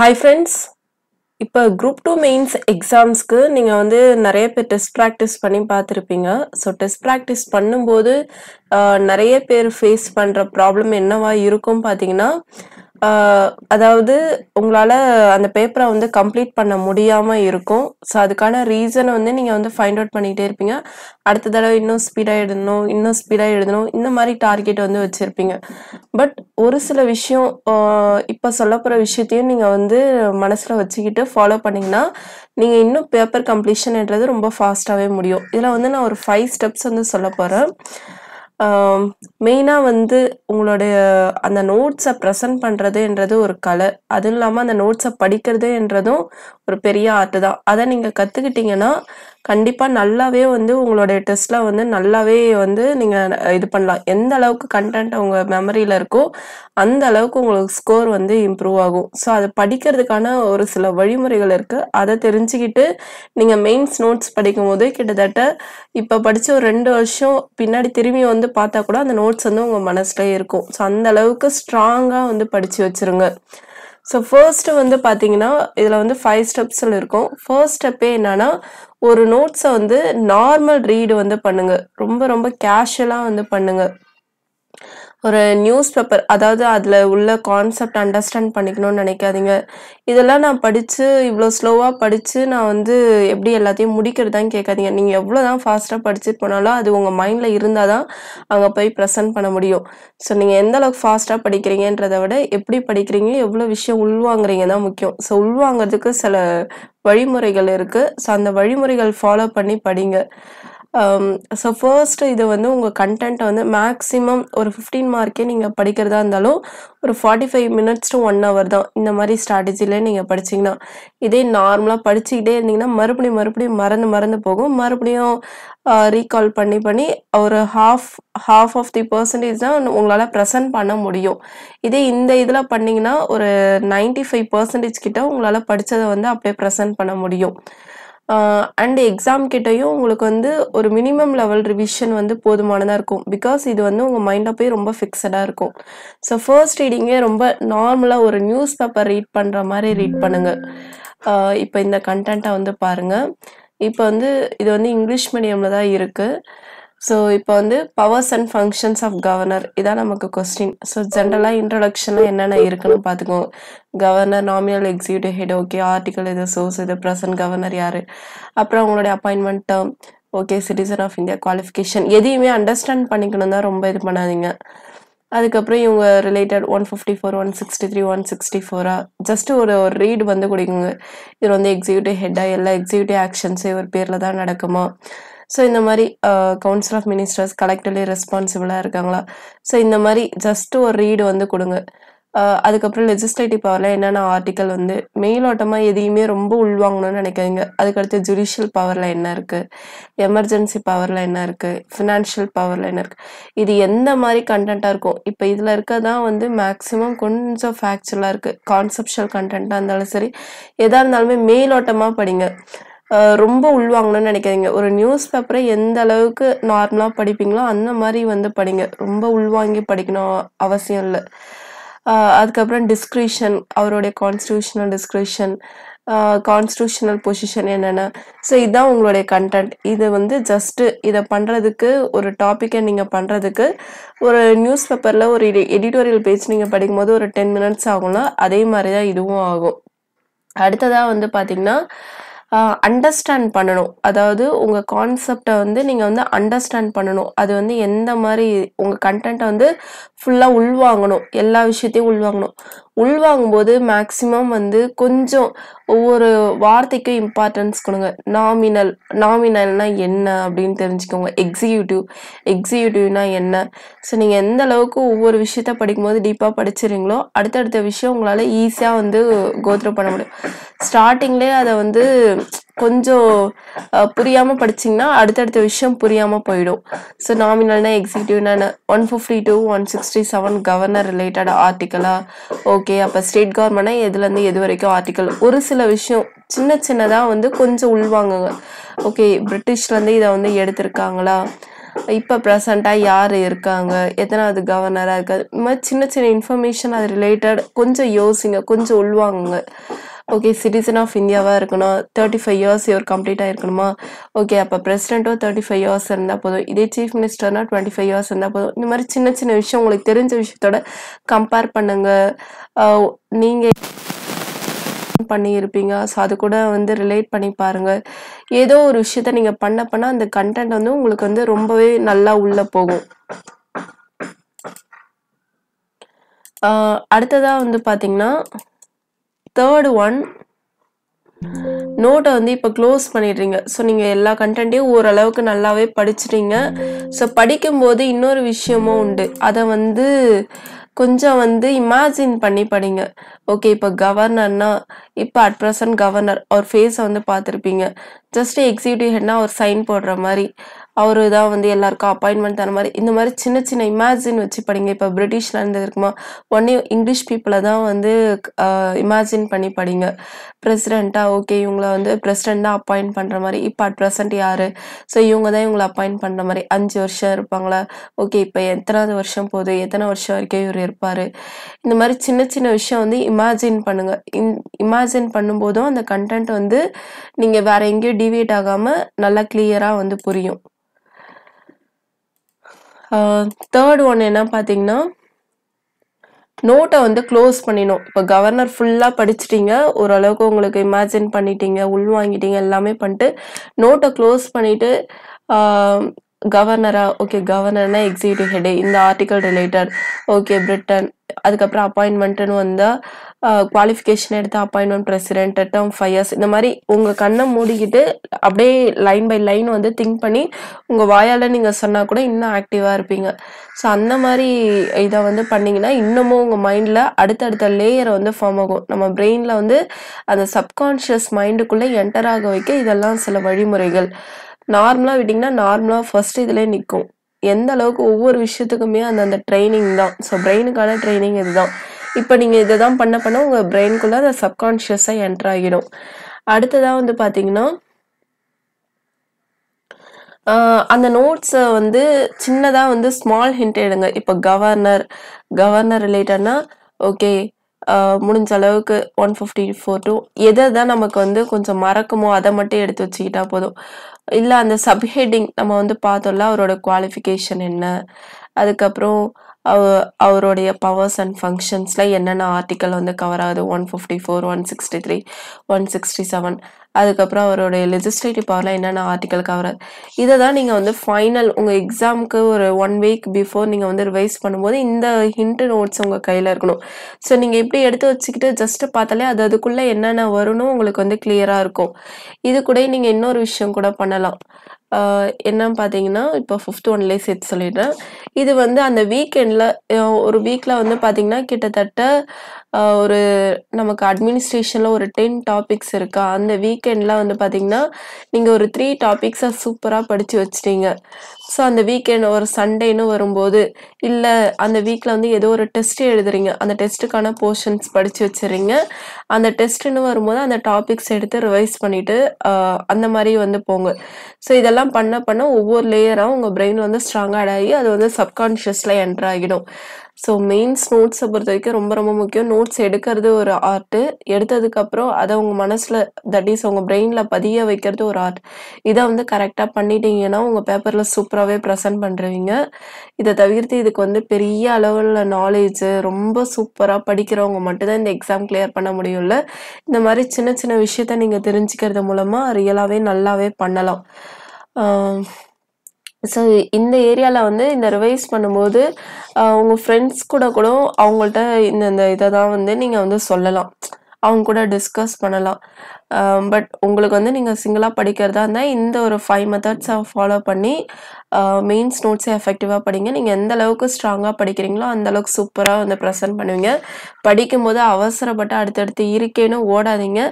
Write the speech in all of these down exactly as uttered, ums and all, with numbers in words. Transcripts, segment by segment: Hi friends, இப்போ group two mains exams க்கு நீங்க வந்து நிறைய பேர் test practice பண்ணி பார்த்திருப்பீங்க. So test practice பண்ணும்போது நிறைய பேர் face பண்ற problem என்னவா இருக்கும் பாத்தீங்கன்னா, அதாவது உங்களால அந்த பேப்பரை வந்து கம்ப்ளீட் பண்ண முடியாம இருக்கும். சோ அதுக்கான ரீசன் வந்து நீங்க வந்து ஃபைண்ட் அவுட் பண்ணிட்டே இருப்பீங்க. அடுத்த தடவை இன்னும் ஸ்பீடா எழுதணும், இன்னும் ஸ்பீடா எழுதணும், இந்த மாதிரி டார்கெட் வந்து வச்சிருப்பீங்க. பட் ஒரு சில விஷயம் இப்ப சொல்லப்போற விஷயத்தையும் நீங்க வந்து மனசுல வச்சிக்கிட்டு ஃபாலோ பண்ணீங்கன்னா நீங்க இன்னும் பேப்பர் கம்ப்ளீஷன்ன்றது ரொம்ப ஃபாஸ்டாவே முடியும். இதல வந்து நான் ஒரு five ஸ்டெப்ஸ் வந்து சொல்லப் போறேன். மெயினா வந்து உங்களுடைய அந்த நோட்ஸை ப்ரெசென்ட் பண்றதுன்றது ஒரு கலை. அது இல்லாமல் அந்த நோட்ஸை படிக்கிறதுன்றதும் ஒரு பெரிய ஆர்ட் தான். அதை நீங்கள் கற்றுக்கிட்டீங்கன்னா கண்டிப்பாக நல்லாவே வந்து உங்களுடைய டெஸ்ட்ல வந்து நல்லாவே வந்து நீங்கள் இது பண்ணலாம். எந்த அளவுக்கு கண்டென்ட் உங்கள் மெமரியில் இருக்கோ அந்த அளவுக்கு உங்களுக்கு ஸ்கோர் வந்து இம்ப்ரூவ் ஆகும். ஸோ அதை படிக்கிறதுக்கான ஒரு சில வழிமுறைகள் இருக்குது. அதை தெரிஞ்சுக்கிட்டு நீங்கள் மெயின்ஸ் நோட்ஸ் படிக்கும் போது கிட்டத்தட்ட இப்போ படித்த ஒரு ரெண்டு வருஷம் பின்னாடி திரும்பி வந்து பார்த்தா கூட அந்த நோட்ஸ் வந்து உங்க மனசுலயே இருக்கும். ஸோ அந்த அளவுக்கு ஸ்ட்ராங்கா வந்து படிச்சு வச்சிருங்க. ஸோ ஃபர்ஸ்ட் வந்து பாத்தீங்கன்னா இதுல வந்து ஃபைவ் ஸ்டெப்ஸ்ல இருக்கும். ஃபர்ஸ்ட் ஸ்டெப்பே என்னன்னா, ஒரு நோட்ஸை வந்து நார்மல் ரீடு வந்து பண்ணுங்க. ரொம்ப ரொம்ப கேஷுவலா வந்து பண்ணுங்க. ஒரு நியூஸ் பேப்பர், அதாவது அதில் உள்ள கான்செப்ட் அண்டர்ஸ்டாண்ட் பண்ணிக்கணும்னு நினைக்காதீங்க. இதெல்லாம் நான் படித்து இவ்வளோ ஸ்லோவாக படித்து நான் வந்து எப்படி எல்லாத்தையும் முடிக்கிறதான்னு கேட்காதீங்க. நீங்கள் எவ்வளோ தான் ஃபாஸ்ட்டாக படிச்சுட்டு போனாலும் அது உங்கள் மைண்டில் இருந்தால் தான் அங்கே போய் ப்ரெசென்ட் பண்ண முடியும். ஸோ நீங்கள் எந்த அளவுக்கு ஃபாஸ்ட்டாக படிக்கிறீங்கன்றதை விட எப்படி படிக்கிறீங்க, எவ்வளோ விஷயம் உள்வாங்குறீங்க தான் முக்கியம். ஸோ உள்வாங்கிறதுக்கு சில வழிமுறைகள் இருக்குது. ஸோ அந்த வழிமுறைகள் ஃபாலோ பண்ணி படிங்க. ஸோ ஃபர்ஸ்ட்டு இது வந்து உங்கள் கண்டென்ட்டை வந்து மேக்ஸிமம் ஒரு ஃபிஃப்டீன் மார்க்கே நீங்கள் படிக்கிறதா இருந்தாலும் ஒரு forty five minutes to one hour தான். இந்த மாதிரி ஸ்ட்ராட்டஜிலே நீங்கள் படிச்சிங்கன்னா, இதே நார்மலாக படிச்சுக்கிட்டே இருந்தீங்கன்னா மறுபடியும் மறுபடியும் மறந்து மறந்து போகும். மறுபடியும் ரீகால் பண்ணி பண்ணி ஒரு half half of the percentage தான் உங்களால் ப்ரெசென்ட் பண்ண முடியும். இதே இந்த இதில் பண்ணிங்கன்னா ஒரு நைன்டி ஃபைவ் பர்சன்டேஜ் கிட்ட உங்களால் படித்ததை வந்து அப்படியே ப்ரெசென்ட் பண்ண முடியும். அண்ட் எக்ஸாம் கிட்டையும் உங்களுக்கு வந்து ஒரு மினிமம் லெவல் ரிவிஷன் வந்து போதுமானதாக இருக்கும். பிகாஸ் இது வந்து உங்கள் மைண்டை போய் ரொம்ப ஃபிக்ஸடாக இருக்கும். ஸோ ஃபர்ஸ்ட் ரீடிங்கே ரொம்ப நார்மலாக ஒரு நியூஸ் பேப்பர் ரீட் பண்ணுற மாதிரி ரீட் பண்ணுங்கள். இப்போ இந்த கண்டென்ட்டை வந்து பாருங்கள். இப்போ வந்து இது வந்து இங்கிலீஷ் மீடியமில் தான் இருக்குது. ஸோ இப்போ வந்து powers and functions of governor, இதான் நமக்கு கொஸ்டின். ஸோ ஜென்ரலாக இன்ட்ரடக்ஷனில் என்னென்ன இருக்குன்னு பார்த்துக்கோங்க. Governor, nominal executive head, okay. Article இது, சோர்ஸ் இது, ப்ரெசன்ட் கவர்னர் யார், அப்புறம் அவங்களுடைய appointment term, okay. Citizen of India, qualification. எதையுமே அண்டர்ஸ்டாண்ட் பண்ணிக்கணும் தான், ரொம்ப இது பண்ணாதீங்க. அதுக்கப்புறம் இவங்க related one fifty four one sixty three one sixty ஃபோராக ஜஸ்ட் ஒரு ஒரு ரீடு வந்து கொடுக்குங்க. இது வந்து எக்ஸிக்யூட்டிவ் ஹெட்டாக எல்லா எக்ஸிக்யூட்டிவ் ஆக்ஷன்ஸே ஒரு பேரில் தான் நடக்குமா? ஸோ இந்த மாதிரி கவுன்சில் ஆஃப் மினிஸ்டர்ஸ் கலெக்டிவ்லி ரெஸ்பான்சிபிளாக இருக்காங்களா? ஸோ இந்த மாதிரி ஜஸ்ட்டு ஒரு ரீடு வந்து கொடுங்க. அதுக்கப்புறம் லெஜிஸ்லேட்டிவ் பவரில் என்னென்ன ஆர்டிக்கல் வந்து மேலோட்டமாக எதையுமே ரொம்ப உள்வாங்கணும்னு நினைக்காதீங்க. அதுக்கடுத்து ஜுடிஷியல் பவரில் என்ன இருக்குது, எமர்ஜென்சி பவரில் என்ன இருக்குது, ஃபினான்ஷியல் பவரில் என்ன இருக்குது, இது எந்த மாதிரி கண்டென்ட்டாக இருக்கும். இப்போ இதில் இருக்கதான் வந்து மேக்ஸிமம் கொஞ்சம் ஃபேக்சுவலாக இருக்குது. கான்செப்ஷுவல் கண்டென்ட்டாக இருந்தாலும் சரி, எதாக இருந்தாலுமே மேலோட்டமாக படிங்க. ரொம்ப உள்வாங்கணும்னு நினைக்காதீங்க. ஒரு நியூஸ் பேப்பரை எந்த அளவுக்கு நார்மலாக படிப்பீங்களோ அந்த மாதிரி வந்து படிங்க. ரொம்ப உள்வாங்கி படிக்கணும் அவசியம் இல்லை. அதுக்கப்புறம் டிஸ்கிரிஷன், அவருடைய கான்ஸ்டியூஷனல் டிஸ்கிரிஷன், கான்ஸ்டியூஷனல் பொசிஷன் என்னென்ன, ஸோ இதுதான் உங்களுடைய கண்டென்ட். இது வந்து ஜஸ்ட்டு இதை பண்ணுறதுக்கு, ஒரு டாப்பிக்கை நீங்கள் பண்ணுறதுக்கு ஒரு நியூஸ் பேப்பரில் ஒரு எடிட்டோரியல் பேஜ் நீங்கள் படிக்கும்போது ஒரு டென் மினிட்ஸ் ஆகும்னா அதே மாதிரி தான் இதுவும் ஆகும். அடுத்ததாக வந்து பார்த்திங்கன்னா அண்டர்ஸ்டாண்ட் பண்ணணும். அதாவது உங்கள் கான்செப்டை வந்து நீங்கள் வந்து அண்டர்ஸ்டாண்ட் பண்ணணும். அது வந்து எந்த மாதிரி உங்கள் கண்டென்ட்டை வந்து ஃபுல்லாக உள்வாங்கணும், எல்லா விஷயத்தையும் உள்வாங்கணும். உள்வாங்கும்போது மேக்ஸிமம் வந்து கொஞ்சம் ஒவ்வொரு வார்த்தைக்கும் இம்பார்ட்டன்ஸ் கொடுங்க. நாமினல், நாமினல்னா என்ன அப்படின்னு தெரிஞ்சுக்கோங்க. எக்ஸிக்யூட்டிவ், எக்ஸிக்யூட்டிவ்னா என்ன. ஸோ நீங்கள் எந்த அளவுக்கு ஒவ்வொரு விஷயத்த படிக்கும்போது டீப்பாக படிச்சிடுறீங்களோ அடுத்தடுத்த விஷயம் உங்களால் ஈஸியாக வந்து கோத்ரூ பண்ண முடியும். ஸ்டார்டிங்லேயே அதை வந்து கொஞ்சம் புரியாமல் படிச்சிங்கன்னா அடுத்தடுத்த விஷயம் புரியாமல் போயிடும். ஸோ நாமினல்னா எக்ஸிக்யூட்டிவ்னா one fifty two one sixty seven governor related ஆர்டிக்கலா, ஓகே. அப்போ ஸ்டேட் கவர்மெண்ட்னா எதுலேருந்து எது வரைக்கும் ஆர்டிக்கல். ஒரு சில விஷயம் சின்ன சின்னதாக வந்து கொஞ்சம் உள்வாங்குங்க. ஓகே, பிரிட்டிஷ்லேருந்து இதை வந்து எடுத்திருக்காங்களா, இப்ப பிரசன்ட்டா யார் இருக்காங்க எதனாவது கவர்னரா இருக்காங்க இந்த சின்ன சின்ன இன்ஃபர்மேஷன் அது ரிலேட்டட் கொஞ்சம் யோசிங்க கொஞ்சம் உள்வாங்குங்க okay citizen of india va irukona thirty-five years year complete a irukanuma okay appa president thirty-five years irundha podum idhe chief minister na twenty-five years irundha podum indha mari chinna chinna vishayam ungalku therinja vishayoda compare pannunga neenga பண்ணி இருப்பீங்க so அது கூட வந்து relate பண்ணி பாருங்க ஏதோ ஒரு விஷயத்தை நீங்க பண்ண பண்ண அந்த கண்டென்ட் வந்து உங்களுக்கு வந்து ரொம்பவே நல்லா உள்ள போகும் அடுத்ததா வந்து பாத்தீங்கன்னா third one நோட் வந்து இப்ப க்ளோஸ் பண்ணிடுறீங்க சோ நீங்க எல்லா கண்டென்ட்டையும் ஓரளவுக்கு நல்லாவே படிச்சிட்டீங்க சோ படிக்கும்போது இன்னொரு விஷயமும் உண்டு அத வந்து கொஞ்சம் வந்து இமேஜின் பண்ணி படிங்க ஓகே இப்ப கவர்னர்னா இப்ப at present கவர்னர் அவர் ஃபேஸ் வந்து பாத்திருப்பீங்க ஜஸ்ட் எக்ஸிக்யூட்டிவ் ஹெட்னா ஒரு சைன் போடுற மாதிரி அவருதா வந்து எல்லாருக்கும் அப்பாயின்ட்மென்ட் தர மாதிரி இந்த மாதிரி சின்ன சின்ன இமேஜின் வச்சு படிங்க இப்ப பிரிட்டிஷ்ல இருந்ததுக்குமா ஒண்ணே இங்கிலீஷ் people தான் வந்து இமேஜின் பண்ணி படிங்க பிரசிடென்ட்டா ஓகே இவங்களை வந்து பிரசிடென்ட்டா அப்பாயிண்ட் பண்ற மாதிரி இப்ப at present யாரு சோ இவங்க தான் இவங்களை அப்பாயிண்ட் பண்ற மாதிரி அஞ்சு வருஷம் இருப்பாங்களா ஓகே இப்ப எத்தனாவது வருஷம் போகுது எத்தனை வருஷம் வரைக்கும் இவர் இருப்பாரு இந்த மாதிரி சின்ன சின்ன விஷயம் வந்து இமேஜின் பண்ணுங்க இமேஜின் பண்ணும்போது அந்த கண்டென்ட் வந்து நீங்க வேற எங்க டிவேட் ஆகாம நல்லா கிளியரா வந்து புரியும் third one என்ன பாத்தீங்கன்னா நோட்டை வந்து க்ளோஸ் பண்ணினோம் இப்ப கவர்னர் ஃபுல்லா படிச்சிட்டீங்க ஓரளவுக்கு உங்களுக்கு இமேஜின் பண்ணிட்டீங்க உள்வாங்கிட்டீங்க எல்லாமே பண்ணிட்டு நோட்டை க்ளோஸ் பண்ணிட்டு கவர்னரா ஓகே கவர்னர்னா எக்ஸிக்யூட்டிவ் ஹெட் இந்த ஆர்டிகல் ரிலேட்டட் ஓகே பிரிட்டன் அதுக்கப்புறம் அப்பாயின்மெண்ட்னு வந்தா குவாலிஃபிகேஷன் எடுத்து appointment president term five years இந்த மாதிரி உங்க கண்ணை மூடிக்கிட்டு அப்படியே லைன் பை லைன் வந்து திங்க் பண்ணி உங்க வாயால நீங்க சொன்னா கூட இன்னும் ஆக்டிவா இருப்பீங்க ஸோ அந்த மாதிரி இதை வந்து பண்ணீங்கன்னா இன்னமும் உங்க மைண்ட்ல அடுத்தடுத்த லேயரை வந்து ஃபார்ம் ஆகும் நம்ம பிரெயின்ல வந்து அந்த சப்கான்ஷியஸ் மைண்டுக்குள்ள என்டர் ஆக வைக்க இதெல்லாம் சில வழிமுறைகள் நார்மலா விட்டீங்கன்னா நார்மலா ஃபர்ஸ்ட் இதுல நிற்கும் எந்த அளவுக்கு ஒவ்வொரு விஷயத்துக்குமே அந்த அந்த ட்ரைனிங் தான் ஸோ பிரெயினுக்கான ட்ரைனிங் இதுதான் இப்போ நீங்கள் இதை தான் பண்ண பண்ண உங்கள் பிரெயின்குள்ளே அதை சப்கான்ஷியஸாக என்டர் ஆகிடும் அடுத்ததாக வந்து பார்த்தீங்கன்னா அந்த நோட்ஸை வந்து சின்னதாக வந்து ஸ்மால் ஹிண்ட் எடுங்க இப்போ கவர்னர் கவர்னர் ரிலேட்டட்னா ஓகே முடிஞ்ச அளவுக்கு ஒன் ஃபிஃப்டி ஃபோர் டூ எதை தான் நமக்கு வந்து கொஞ்சம் மறக்குமோ அதை மட்டும் எடுத்து வச்சுக்கிட்டா போதும் இல்லை அந்த சப்ஹெட்டிங் நம்ம வந்து பார்த்தோம்ல அவரோட குவாலிஃபிகேஷன் என்ன அதுக்கப்புறம் அவ அவருடைய பவர்ஸ் அண்ட் ஃபங்க்ஷன்ஸில் என்னென்ன ஆர்டிக்கல் வந்து கவர் ஆகுது one fifty four one sixty three one sixty seven அதுக்கப்புறம் அவருடைய லெஜிஸ்லேட்டிவ் பவர்லாம் என்னென்ன ஆர்டிக்கல் கவர் ஆகுது இதை தான் நீங்கள் வந்து ஃபைனல் உங்கள் எக்ஸாமுக்கு ஒரு ஒன் வீக் பிஃபோர் நீங்கள் வந்து ரிவைஸ் பண்ணும்போது இந்த ஹிண்ட்டு நோட்ஸ் உங்கள் கையில் இருக்கணும் ஸோ நீங்கள் இப்படி எடுத்து வச்சுக்கிட்டு ஜஸ்ட்டு பார்த்தாலே அது அதுக்குள்ளே என்னென்ன வரும்னு உங்களுக்கு வந்து கிளியராக இருக்கும் இது கூட நீங்கள் இன்னொரு விஷயம் கூட பண்ணலாம் என்னன்னு பார்த்தீங்கன்னா இப்போ ஃபிஃப்த் ஒன்லேயே சேர்த்து சொல்லிடுறேன் இது வந்து அந்த வீக்கெண்டில் ஒரு வீக்கில் வந்து பார்த்தீங்கன்னா கிட்டத்தட்ட ஒரு நமக்கு அட்மினிஸ்ட்ரேஷனில் ஒரு டென் டாபிக்ஸ் இருக்கா அந்த வீக்கெண்டில் வந்து பார்த்தீங்கன்னா நீங்கள் ஒரு த்ரீ டாபிக்ஸை சூப்பராக படித்து வச்சிட்டீங்க ஸோ அந்த வீக்கெண்ட் ஒரு சண்டேன்னு வரும்போது இல்லை அந்த வீக்கில் வந்து ஏதோ ஒரு டெஸ்ட் எழுதுறீங்க அந்த டெஸ்ட்டுக்கான போர்ஷன்ஸ் படித்து வச்சுறீங்க அந்த டெஸ்ட்டுன்னு வரும்போது அந்த டாபிக்ஸ் எடுத்து ரிவைஸ் பண்ணிவிட்டு அந்த மாதிரி வந்து போங்க ஸோ இதெல்லாம் பண்ண பண்ண ஒவ்வொரு லேயராக உங்கள் பிரெயின் வந்து ஸ்ட்ராங்காக ஆட் ஆகி அது வந்து சப்கான்ஷியஸில் என்டர் ஆகிடும் ஸோ மெயின்ஸ் நோட்ஸை பொறுத்த வரைக்கும் ரொம்ப ரொம்ப முக்கியம் நோட்ஸ் எடுக்கிறது ஒரு ஆர்ட்டு எடுத்ததுக்கப்புறம் அதை உங்கள் மனசில் தட் இஸ் உங்கள் பிரெயினில் பதிய வைக்கிறது ஒரு ஆர்ட் இதை வந்து கரெக்டாக பண்ணிட்டீங்கன்னா உங்கள் பேப்பரில் சூப்பராகவே ப்ரெசென்ட் பண்ணுறீங்க இதை தவிர்த்து இதுக்கு வந்து பெரிய அளவில் நாலேஜு ரொம்ப சூப்பராக படிக்கிறவங்க மட்டும்தான் இந்த எக்ஸாம் கிளியர் பண்ண முடியும்ல இந்த மாதிரி சின்ன சின்ன விஷயத்த நீங்கள் தெரிஞ்சுக்கிறது மூலமாக ரியலாகவே நல்லாவே பண்ணலாம் ஸோ இந்த ஏரியாவில் வந்து இந்த ரிவைஸ் பண்ணும்போது உங்கள் ஃப்ரெண்ட்ஸ் கூட கூட அவங்கள்ட்ட இந்த இந்த இதை தான் வந்து நீங்கள் வந்து சொல்லலாம் அவங்க கூட டிஸ்கஸ் பண்ணலாம் பட் உங்களுக்கு வந்து நீங்கள் சிங்கிளாக படிக்கிறதா இருந்தால் இந்த ஒரு ஃபைவ் மெத்தட்ஸை ஃபாலோ பண்ணி மெயின்ஸ் நோட்ஸை எஃபெக்டிவாக படிங்க நீங்கள் எந்த அளவுக்கு ஸ்ட்ராங்காக படிக்கிறீங்களோ அந்தளவுக்கு சூப்பராக வந்து ப்ரெசென்ட் பண்ணுவீங்க படிக்கும்போது அவசரப்பட்டு அடுத்தடுத்து இருக்கேன்னு ஓடாதீங்க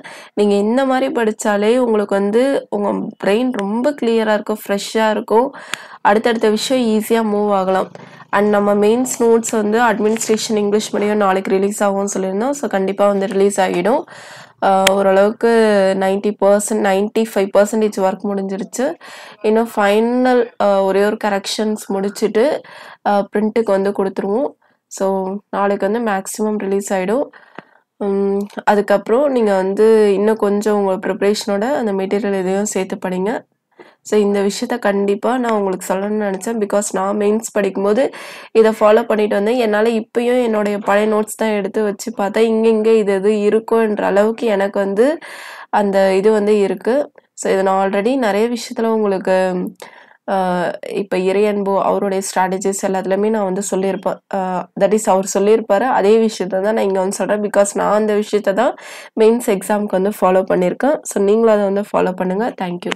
நீங்கள் இந்த மாதிரி படித்தாலே உங்களுக்கு வந்து உங்கள் பிரெயின் ரொம்ப கிளியராக இருக்கும் ஃப்ரெஷ்ஷாக இருக்கும் அடுத்தடுத்த விஷயம் ஈஸியாக மூவ் ஆகலாம் அண்ட் நம்ம மெயின்ஸ் நோட்ஸ் வந்து அட்மினிஸ்ட்ரேஷன் இங்கிலீஷ் மீடியம் நாளைக்கு ரிலீஸ் ஆகும்னு சொல்லியிருந்தோம் ஸோ கண்டிப்பாக வந்து ரிலீஸ் ஆகிடும் ஓரளவுக்கு ninety percent ninety-five percent work முடிஞ்சிருச்சு. இன்னும் ஃபைனல் ஒரே ஒரு கரெக்ஷன்ஸ் முடிச்சிட்டு பிரிண்ட்க்கு வந்து கொடுத்துருவோம். சோ நாளைக்கு வந்து மேக்ஸिमम ரிலீஸ் ஆயிடும். அதுக்கு அப்புறம் நீங்க வந்து இன்னும் கொஞ்சம் உங்க प्रिपरेशனோட அந்த மெட்டீரியல் எதையும் சேர்த்து படிங்க. So இந்த விஷயத்தை கண்டிப்பா நான் உங்களுக்கு சொல்லணும்னு நினைச்சேன். because நான் மெயின்ஸ் படிக்கும்போது இத ஃபாலோ பண்ணிட்டு வந்தேன். என்னால இப்பயும் என்னோட பழைய நோட்ஸ் தான் எடுத்து வச்சு பார்த்தா இங்க இங்க இது இது இருக்குன்ற அளவுக்கு எனக்கு வந்து அந்த இது வந்து இருக்கு. சோ இத நான் ஆல்ரெடி நிறைய விஷயத்துல உங்களுக்கு இப்போ இறையன்பு அவருடைய ஸ்ட்ராட்டஜிஸ் எல்லாத்துலேயுமே நான் வந்து சொல்லியிருப்பேன். தட் இஸ் அவர் சொல்லியிருப்பாரு. அதே விஷயத்த தான் நான் இங்கே வந்து சொல்கிறேன். பிகாஸ் நான் அந்த விஷயத்த தான் மெயின்ஸ் எக்ஸாமுக்கு வந்து ஃபாலோ பண்ணியிருக்கேன். ஸோ நீங்களும் அதை வந்து ஃபாலோ பண்ணுங்கள். தேங்க்யூ.